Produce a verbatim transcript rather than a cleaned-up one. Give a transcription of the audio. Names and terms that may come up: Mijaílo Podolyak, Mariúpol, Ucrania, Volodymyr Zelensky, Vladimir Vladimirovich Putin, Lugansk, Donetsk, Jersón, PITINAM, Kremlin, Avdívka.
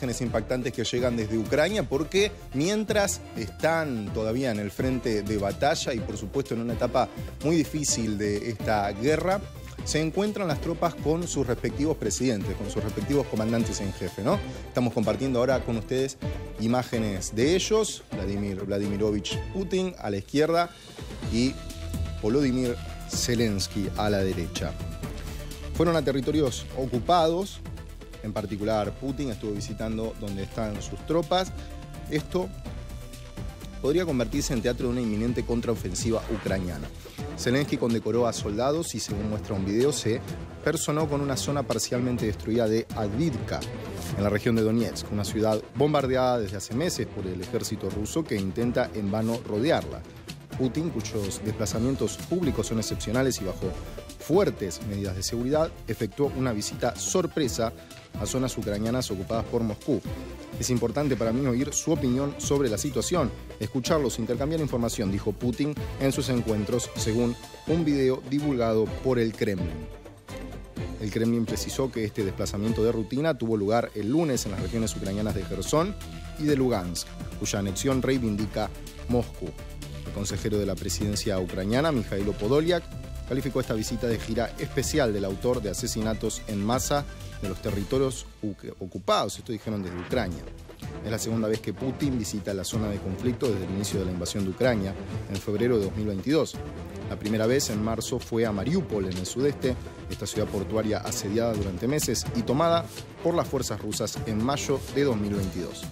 Imágenes impactantes que llegan desde Ucrania porque mientras están todavía en el frente de batalla y por supuesto en una etapa muy difícil de esta guerra, se encuentran las tropas con sus respectivos presidentes, con sus respectivos comandantes en jefe, ¿no? Estamos compartiendo ahora con ustedes imágenes de ellos, Vladimir Vladimirovich Putin a la izquierda y Volodymyr Zelensky a la derecha. Fueron a territorios ocupados, en particular Putin estuvo visitando donde están sus tropas. Esto podría convertirse en teatro de una inminente contraofensiva ucraniana. Zelensky condecoró a soldados y, según muestra un video, se personó con una zona parcialmente destruida de Avdívka, en la región de Donetsk, una ciudad bombardeada desde hace meses por el ejército ruso que intenta en vano rodearla. Putin, cuyos desplazamientos públicos son excepcionales y bajo fuertes medidas de seguridad, efectuó una visita sorpresa a zonas ucranianas ocupadas por Moscú. Es importante para mí oír su opinión sobre la situación, escucharlos, intercambiar información, dijo Putin en sus encuentros, según un video divulgado por el Kremlin. El Kremlin precisó que este desplazamiento de rutina tuvo lugar el lunes en las regiones ucranianas de Jersón y de Lugansk, cuya anexión reivindica Moscú. El consejero de la presidencia ucraniana, Mijaílo Podolyak, calificó esta visita de gira especial del autor de asesinatos en masa de los territorios ocupados, esto dijeron desde Ucrania. Es la segunda vez que Putin visita la zona de conflicto desde el inicio de la invasión de Ucrania, en febrero de dos mil veintidós. La primera vez, en marzo, fue a Mariúpol, en el sudeste, esta ciudad portuaria asediada durante meses y tomada por las fuerzas rusas en mayo de dos mil veintidós.